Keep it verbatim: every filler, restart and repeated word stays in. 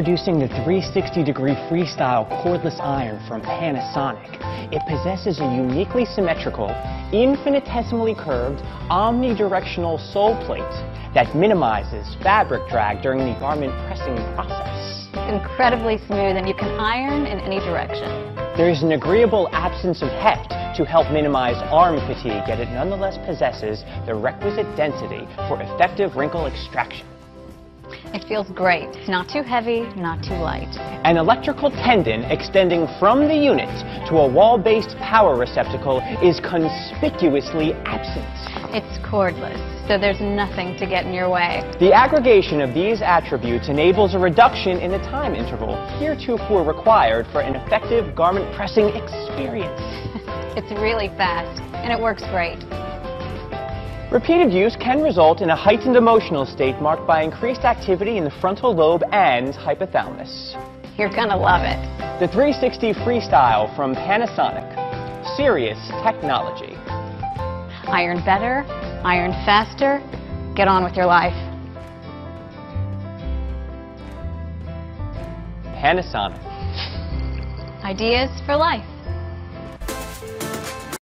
Introducing the three sixty degree Freestyle cordless iron from Panasonic. It possesses a uniquely symmetrical, infinitesimally curved, omnidirectional sole plate that minimizes fabric drag during the garment pressing process. Incredibly smooth, and you can iron in any direction. There is an agreeable absence of heft to help minimize arm fatigue, yet it nonetheless possesses the requisite density for effective wrinkle extraction. It feels great. It's not too heavy, not too light. An electrical tendon extending from the unit to a wall-based power receptacle is conspicuously absent. It's cordless, so there's nothing to get in your way. The aggregation of these attributes enables a reduction in the time interval heretofore required for an effective garment pressing experience. It's really fast, and it works great. Repeated use can result in a heightened emotional state marked by increased activity in the frontal lobe and hypothalamus. You're gonna love it. The three sixty Freestyle from Panasonic. Serious technology. Iron better, iron faster. Get on with your life. Panasonic. Ideas for life.